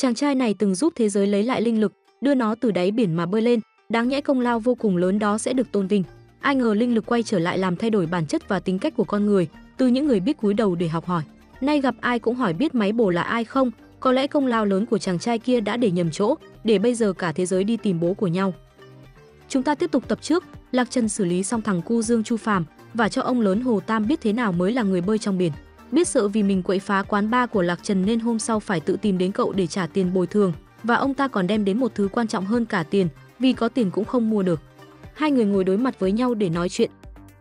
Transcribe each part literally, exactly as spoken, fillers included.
Chàng trai này từng giúp thế giới lấy lại linh lực, đưa nó từ đáy biển mà bơi lên, đáng nhẽ công lao vô cùng lớn đó sẽ được tôn vinh. Ai ngờ linh lực quay trở lại làm thay đổi bản chất và tính cách của con người, từ những người biết cúi đầu để học hỏi, nay gặp ai cũng hỏi biết máy bổ là ai không. Có lẽ công lao lớn của chàng trai kia đã để nhầm chỗ, để bây giờ cả thế giới đi tìm bố của nhau. Chúng ta tiếp tục tập trước. Lạc Trần xử lý xong thằng cu Dương Chu Phàm và cho ông lớn Hồ Tam biết thế nào mới là người bơi trong biển. Biết sợ vì mình quậy phá quán bar của Lạc Trần nên hôm sau phải tự tìm đến cậu để trả tiền bồi thường, và ông ta còn đem đến một thứ quan trọng hơn cả tiền, vì có tiền cũng không mua được. Hai người ngồi đối mặt với nhau để nói chuyện.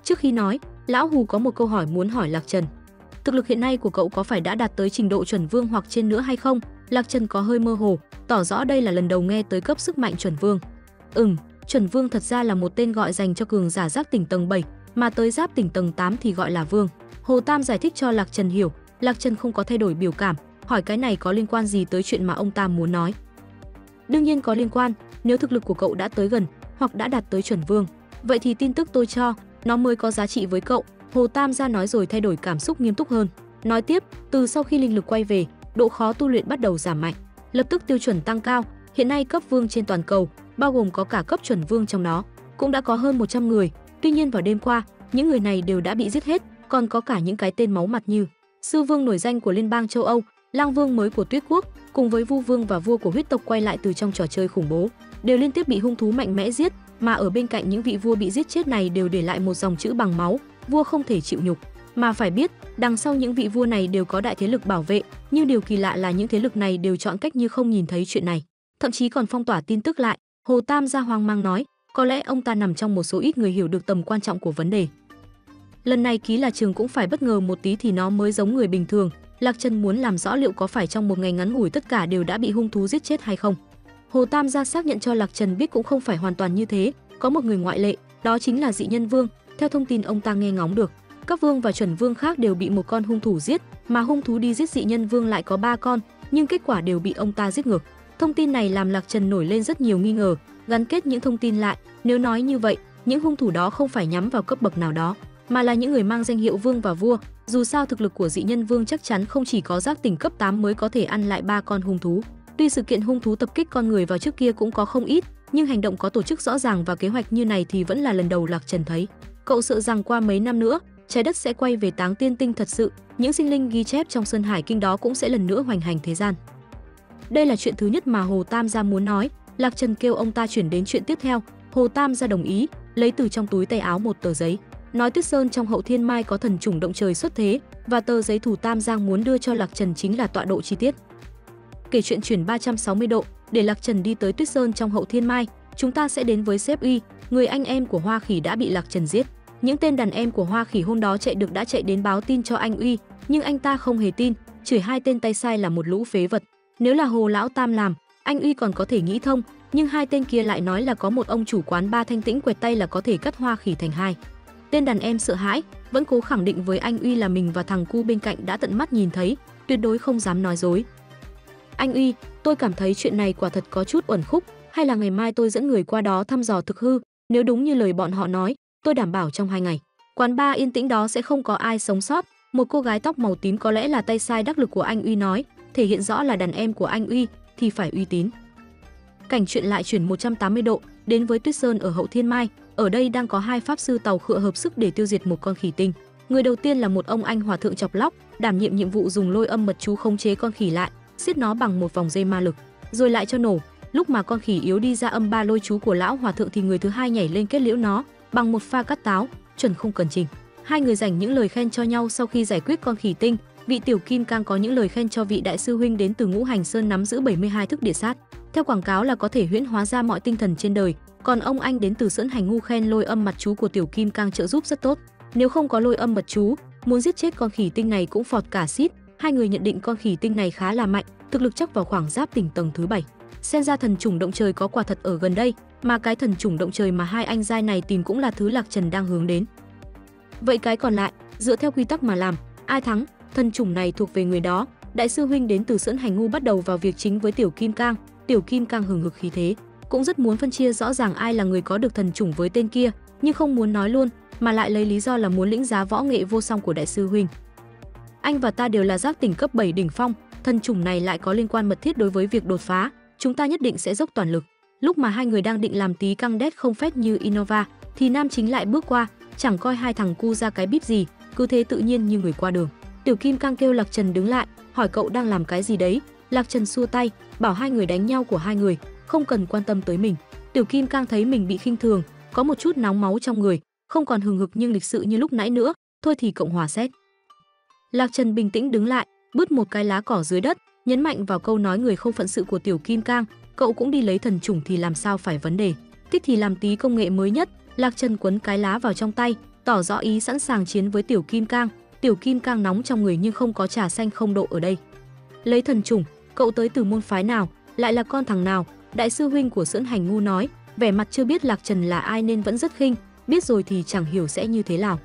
Trước khi nói, lão Hù có một câu hỏi muốn hỏi Lạc Trần. Thực lực hiện nay của cậu có phải đã đạt tới trình độ chuẩn vương hoặc trên nữa hay không? Lạc Trần có hơi mơ hồ, tỏ rõ đây là lần đầu nghe tới cấp sức mạnh chuẩn vương. Ừm, chuẩn vương thật ra là một tên gọi dành cho cường giả giáp tỉnh tầng bảy, mà tới giáp tỉnh tầng tám thì gọi là vương. Hồ Tam giải thích cho Lạc Trần hiểu, Lạc Trần không có thay đổi biểu cảm, hỏi cái này có liên quan gì tới chuyện mà ông Tam muốn nói. Đương nhiên có liên quan, nếu thực lực của cậu đã tới gần, hoặc đã đạt tới chuẩn vương, vậy thì tin tức tôi cho, nó mới có giá trị với cậu. Hồ Tam ra nói rồi thay đổi cảm xúc nghiêm túc hơn. Nói tiếp, từ sau khi linh lực quay về, độ khó tu luyện bắt đầu giảm mạnh, lập tức tiêu chuẩn tăng cao, hiện nay cấp vương trên toàn cầu, bao gồm có cả cấp chuẩn vương trong đó, cũng đã có hơn một trăm người, tuy nhiên vào đêm qua, những người này đều đã bị giết hết, còn có cả những cái tên máu mặt như Sư Vương nổi danh của Liên bang châu Âu, Lang Vương mới của Tuyết Quốc, cùng với Vu Vương và Vua của huyết tộc quay lại từ trong trò chơi khủng bố, đều liên tiếp bị hung thú mạnh mẽ giết, mà ở bên cạnh những vị vua bị giết chết này đều để lại một dòng chữ bằng máu. Vua không thể chịu nhục, mà phải biết, đằng sau những vị vua này đều có đại thế lực bảo vệ, nhưng điều kỳ lạ là những thế lực này đều chọn cách như không nhìn thấy chuyện này, thậm chí còn phong tỏa tin tức lại. Hồ Tam gia hoang mang nói, có lẽ ông ta nằm trong một số ít người hiểu được tầm quan trọng của vấn đề. Lần này ký là trường cũng phải bất ngờ một tí thì nó mới giống người bình thường. Lạc Trần muốn làm rõ liệu có phải trong một ngày ngắn ngủi tất cả đều đã bị hung thú giết chết hay không. Hồ Tam gia xác nhận cho Lạc Trần biết cũng không phải hoàn toàn như thế, có một người ngoại lệ, đó chính là dị nhân vương. Theo thông tin ông ta nghe ngóng được, các vương và chuẩn vương khác đều bị một con hung thú giết, mà hung thú đi giết dị nhân vương lại có ba con, nhưng kết quả đều bị ông ta giết ngược. Thông tin này làm Lạc Trần nổi lên rất nhiều nghi ngờ, gắn kết những thông tin lại, nếu nói như vậy, những hung thủ đó không phải nhắm vào cấp bậc nào đó, mà là những người mang danh hiệu vương và vua, dù sao thực lực của dị nhân vương chắc chắn không chỉ có giác tỉnh cấp tám mới có thể ăn lại ba con hung thú. Tuy sự kiện hung thú tập kích con người vào trước kia cũng có không ít, nhưng hành động có tổ chức rõ ràng và kế hoạch như này thì vẫn là lần đầu Lạc Trần thấy. Cậu sợ rằng qua mấy năm nữa, trái đất sẽ quay về Táng Tiên Tinh thật sự, những sinh linh ghi chép trong Sơn Hải Kinh đó cũng sẽ lần nữa hoành hành thế gian. Đây là chuyện thứ nhất mà Hồ Tam gia muốn nói, Lạc Trần kêu ông ta chuyển đến chuyện tiếp theo, Hồ Tam gia đồng ý, lấy từ trong túi tay áo một tờ giấy, nói Tuyết Sơn trong Hậu Thiên Mai có thần trùng động trời xuất thế, và tờ giấy Thủ Tam Giang muốn đưa cho Lạc Trần chính là tọa độ chi tiết. Kể chuyện chuyển ba trăm sáu mươi độ, để Lạc Trần đi tới Tuyết Sơn trong Hậu Thiên Mai, chúng ta sẽ đến với Sếp Uy, người anh em của Hoa Khỉ đã bị Lạc Trần giết. Những tên đàn em của Hoa Khỉ hôm đó chạy được đã chạy đến báo tin cho anh Uy, nhưng anh ta không hề tin, chửi hai tên tay sai là một lũ phế vật. Nếu là Hồ lão tam làm, anh Uy còn có thể nghĩ thông, nhưng hai tên kia lại nói là có một ông chủ quán ba thanh tĩnh quẹt tay là có thể cắt Hoa Khỉ thành hai. Tên đàn em sợ hãi, vẫn cố khẳng định với anh Uy là mình và thằng cu bên cạnh đã tận mắt nhìn thấy, tuyệt đối không dám nói dối. Anh Uy, tôi cảm thấy chuyện này quả thật có chút uẩn khúc, hay là ngày mai tôi dẫn người qua đó thăm dò thực hư, nếu đúng như lời bọn họ nói, tôi đảm bảo trong hai ngày, quán bar yên tĩnh đó sẽ không có ai sống sót. Một cô gái tóc màu tím có lẽ là tay sai đắc lực của anh Uy nói, thể hiện rõ là đàn em của anh Uy thì phải uy tín. Cảnh chuyện lại chuyển một trăm tám mươi độ, đến với Tuyết Sơn ở Hậu Thiên Mai, ở đây đang có hai pháp sư tàu khựa hợp sức để tiêu diệt một con khỉ tinh. Người đầu tiên là một ông anh hòa thượng chọc lóc, đảm nhiệm nhiệm vụ dùng lôi âm mật chú khống chế con khỉ lại, xiết nó bằng một vòng dây ma lực, rồi lại cho nổ. Lúc mà con khỉ yếu đi ra âm ba lôi chú của lão hòa thượng thì người thứ hai nhảy lên kết liễu nó bằng một pha cắt táo, chuẩn không cần trình. Hai người dành những lời khen cho nhau sau khi giải quyết con khỉ tinh. Vị Tiểu Kim Cang có những lời khen cho vị đại sư huynh đến từ Ngũ Hành Sơn nắm giữ bảy mươi hai thức địa sát, theo quảng cáo là có thể huyễn hóa ra mọi tinh thần trên đời. Còn ông anh đến từ Sưỡng Hành Ngu khen lôi âm mặt chú của Tiểu Kim Cang trợ giúp rất tốt. Nếu không có lôi âm mật chú, muốn giết chết con khỉ tinh này cũng phọt cả xít. Hai người nhận định con khỉ tinh này khá là mạnh, thực lực chắc vào khoảng giáp tỉnh tầng thứ bảy. Xem ra thần trùng động trời có quả thật ở gần đây, mà cái thần trùng động trời mà hai anh giai này tìm cũng là thứ Lạc Trần đang hướng đến. Vậy cái còn lại, dựa theo quy tắc mà làm, ai thắng, thần trùng này thuộc về người đó. Đại sư huynh đến từ Sưỡng Hành Ngu bắt đầu vào việc chính với Tiểu Kim Cang. Tiểu Kim Cang hừng hực khí thế, cũng rất muốn phân chia rõ ràng ai là người có được thần trùng với tên kia, nhưng không muốn nói luôn, mà lại lấy lý do là muốn lĩnh giáo võ nghệ vô song của đại sư huynh. Anh và ta đều là giác tỉnh cấp bảy đỉnh phong, thân trùng này lại có liên quan mật thiết đối với việc đột phá, chúng ta nhất định sẽ dốc toàn lực. Lúc mà hai người đang định làm tí căng đét không phép như Innova, thì Nam Chính lại bước qua, chẳng coi hai thằng cu ra cái bíp gì, cứ thế tự nhiên như người qua đường. Tiểu Kim Cang kêu Lạc Trần đứng lại, hỏi cậu đang làm cái gì đấy. Lạc Trần xua tay, bảo hai người đánh nhau của hai người, không cần quan tâm tới mình. Tiểu Kim Cang thấy mình bị khinh thường, có một chút nóng máu trong người, không còn hừng hực nhưng lịch sự như lúc nãy nữa, thôi thì cộng hòa xét. Lạc Trần bình tĩnh đứng lại, bứt một cái lá cỏ dưới đất, nhấn mạnh vào câu nói người không phận sự của Tiểu Kim Cang, cậu cũng đi lấy thần chủng thì làm sao phải vấn đề. Thích thì làm tí công nghệ mới nhất, Lạc Trần quấn cái lá vào trong tay, tỏ rõ ý sẵn sàng chiến với Tiểu Kim Cang. Tiểu Kim Cang nóng trong người nhưng không có trà xanh không độ ở đây. Lấy thần chủng, cậu tới từ môn phái nào, lại là con thằng nào? Đại sư huynh của Sưỡng Hành Ngu nói, vẻ mặt chưa biết Lạc Trần là ai nên vẫn rất khinh, biết rồi thì chẳng hiểu sẽ như thế nào.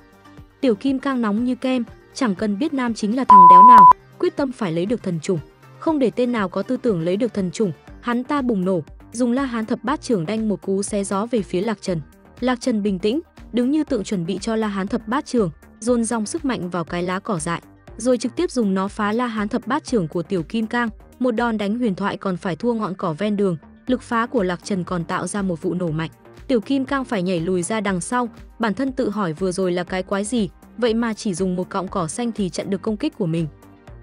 Tiểu Kim Cang nóng như kem, chẳng cần biết Nam Chính là thằng đéo nào, quyết tâm phải lấy được thần chủng, không để tên nào có tư tưởng lấy được thần chủng. Hắn ta bùng nổ, dùng La Hán Thập Bát Trưởng đanh một cú xé gió về phía Lạc Trần. Lạc Trần bình tĩnh, đứng như tượng chuẩn bị cho La Hán Thập Bát Trưởng, dồn dòng sức mạnh vào cái lá cỏ dại, rồi trực tiếp dùng nó phá La Hán Thập Bát Trưởng của Tiểu Kim Cang. Một đòn đánh huyền thoại còn phải thua ngọn cỏ ven đường, lực phá của Lạc Trần còn tạo ra một vụ nổ mạnh. Tiểu Kim Cang phải nhảy lùi ra đằng sau, bản thân tự hỏi vừa rồi là cái quái gì, vậy mà chỉ dùng một cọng cỏ xanh thì chặn được công kích của mình.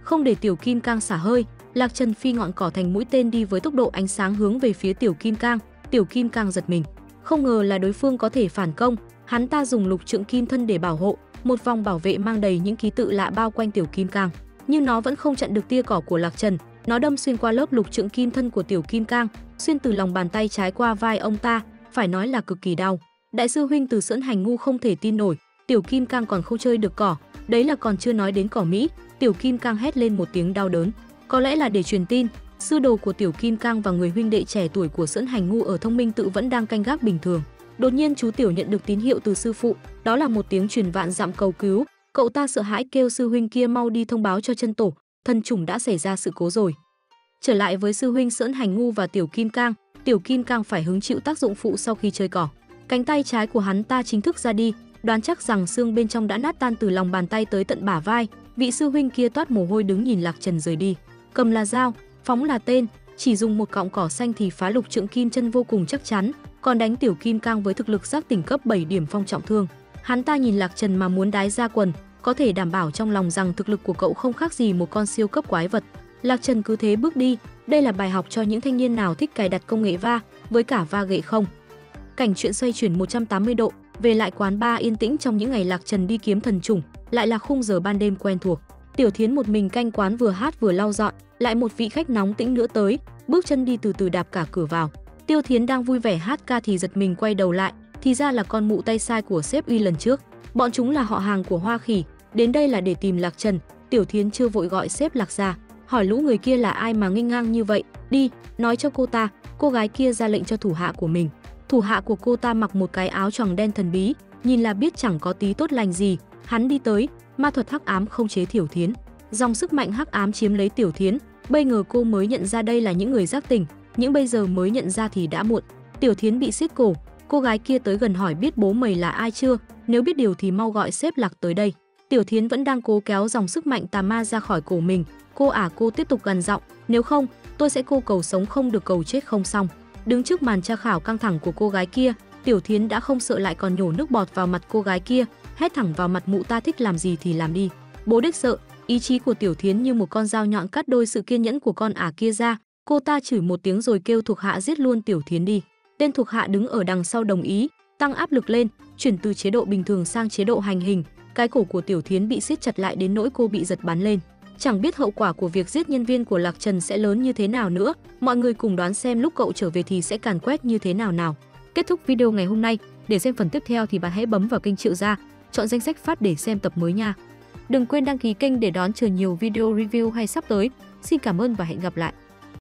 Không để Tiểu Kim Cang xả hơi, Lạc Trần phi ngọn cỏ thành mũi tên đi với tốc độ ánh sáng hướng về phía Tiểu Kim Cang. Tiểu Kim Cang giật mình, không ngờ là đối phương có thể phản công, hắn ta dùng lục trượng kim thân để bảo hộ, một vòng bảo vệ mang đầy những ký tự lạ bao quanh Tiểu Kim Cang, nhưng nó vẫn không chặn được tia cỏ của Lạc Trần. Nó đâm xuyên qua lớp lục trượng kim thân của Tiểu Kim Cang, xuyên từ lòng bàn tay trái qua vai ông ta, phải nói là cực kỳ đau. Đại sư huynh từ Sưỡng Hành Ngu không thể tin nổi, Tiểu Kim Cang còn không chơi được cỏ, đấy là còn chưa nói đến cỏ Mỹ. Tiểu Kim Cang hét lên một tiếng đau đớn, có lẽ là để truyền tin, sư đồ của Tiểu Kim Cang và người huynh đệ trẻ tuổi của Sưỡng Hành Ngu ở Thông Minh tự vẫn đang canh gác bình thường. Đột nhiên chú Tiểu nhận được tín hiệu từ sư phụ, đó là một tiếng truyền vạn dặm cầu cứu, cậu ta sợ hãi kêu sư huynh kia mau đi thông báo cho chân tổ, thần chủng đã xảy ra sự cố rồi. Trở lại với sư huynh Sưỡng Hành Ngu và Tiểu Kim Cang, Tiểu Kim Cang phải hứng chịu tác dụng phụ sau khi chơi cỏ. Cánh tay trái của hắn ta chính thức ra đi, đoán chắc rằng xương bên trong đã nát tan từ lòng bàn tay tới tận bả vai. Vị sư huynh kia toát mồ hôi đứng nhìn Lạc Trần rời đi, cầm là dao, phóng là tên, chỉ dùng một cọng cỏ xanh thì phá lục trượng kim chân vô cùng chắc chắn, còn đánh Tiểu Kim Cang với thực lực giác tỉnh cấp bảy điểm phong trọng thương. Hắn ta nhìn Lạc Trần mà muốn đái ra quần, có thể đảm bảo trong lòng rằng thực lực của cậu không khác gì một con siêu cấp quái vật. Lạc Trần cứ thế bước đi, đây là bài học cho những thanh niên nào thích cài đặt công nghệ va, với cả va gậy không. Cảnh chuyện xoay chuyển một trăm tám mươi độ, về lại quán bar yên tĩnh trong những ngày Lạc Trần đi kiếm thần chủng, lại là khung giờ ban đêm quen thuộc. Tiểu Thiến một mình canh quán vừa hát vừa lau dọn, lại một vị khách nóng tĩnh nữa tới, bước chân đi từ từ đạp cả cửa vào. Tiểu Thiến đang vui vẻ hát ca thì giật mình quay đầu lại, thì ra là con mụ tay sai của sếp Uy lần trước. Bọn chúng là họ hàng của Hoa Khỉ, đến đây là để tìm Lạc Trần. Tiểu Thiến chưa vội gọi sếp Lạc ra, hỏi lũ người kia là ai mà nghênh ngang như vậy, đi, nói cho cô ta, cô gái kia ra lệnh cho thủ hạ của mình. Thủ hạ của cô ta mặc một cái áo choàng đen thần bí, nhìn là biết chẳng có tí tốt lành gì, hắn đi tới, ma thuật hắc ám không chế Tiểu Thiến. Dòng sức mạnh hắc ám chiếm lấy Tiểu Thiến, bây giờ cô mới nhận ra đây là những người giác tỉnh, những bây giờ mới nhận ra thì đã muộn. Tiểu Thiến bị siết cổ, cô gái kia tới gần hỏi biết bố mày là ai chưa, nếu biết điều thì mau gọi sếp Lạc tới đây. Tiểu Thiến vẫn đang cố kéo dòng sức mạnh tà ma ra khỏi cổ mình, cô ả à, cô tiếp tục gằn giọng, nếu không, tôi sẽ cô cầu sống không được cầu chết không xong. Đứng trước màn tra khảo căng thẳng của cô gái kia, Tiểu Thiến đã không sợ lại còn nhổ nước bọt vào mặt cô gái kia, hét thẳng vào mặt mụ ta thích làm gì thì làm đi. Bố đếch sợ, ý chí của Tiểu Thiến như một con dao nhọn cắt đôi sự kiên nhẫn của con ả à kia ra, cô ta chửi một tiếng rồi kêu thuộc hạ giết luôn Tiểu Thiến đi. Tên thuộc hạ đứng ở đằng sau đồng ý, tăng áp lực lên, chuyển từ chế độ bình thường sang chế độ hành hình. Cái cổ của Tiểu Thiến bị siết chặt lại đến nỗi cô bị giật bắn lên. Chẳng biết hậu quả của việc giết nhân viên của Lạc Trần sẽ lớn như thế nào nữa. Mọi người cùng đoán xem lúc cậu trở về thì sẽ càn quét như thế nào nào. Kết thúc video ngày hôm nay. Để xem phần tiếp theo thì bạn hãy bấm vào kênh Triệu Gia, chọn danh sách phát để xem tập mới nha. Đừng quên đăng ký kênh để đón chờ nhiều video review hay sắp tới. Xin cảm ơn và hẹn gặp lại.